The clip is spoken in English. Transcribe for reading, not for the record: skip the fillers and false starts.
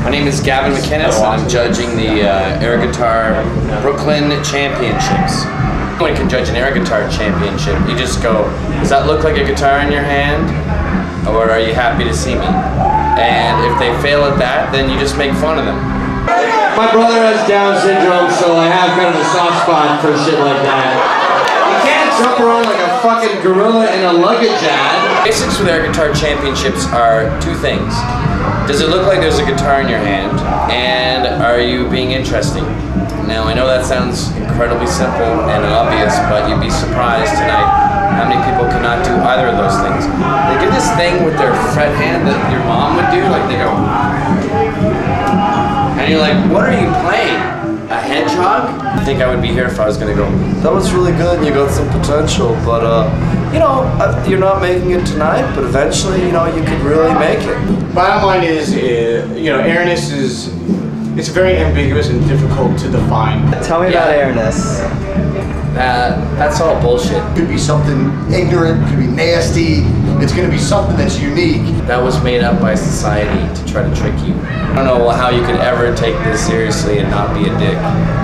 My name is Gavin McInnes and I'm judging the Air Guitar Brooklyn Championships. Anyone can judge an air guitar championship. You just go, does that look like a guitar in your hand? Or are you happy to see me? And if they fail at that, then you just make fun of them. My brother has Down syndrome, so I have kind of a soft spot for shit like that. Jump around like a fucking gorilla in a luggage ad. Basics with air guitar championships are two things. Does it look like there's a guitar in your hand? And are you being interesting? Now I know that sounds incredibly simple and obvious, but you'd be surprised tonight how many people cannot do either of those things. They do this thing with their fret hand that your mom would do, like they go... And you're like, what are you playing? A hedgehog? I think I would be here if I was going to go, that was really good and you got some potential, but you know, you're not making it tonight, but eventually, you know, you could really make it. Bottom line is, you know, airness is, it's very ambiguous and difficult to define. Tell me about airness. That's all bullshit. Could be something ignorant, could be nasty, it's going to be something that's unique. That was made up by society to try to trick you. I don't know how you could ever take this seriously and not be a dick.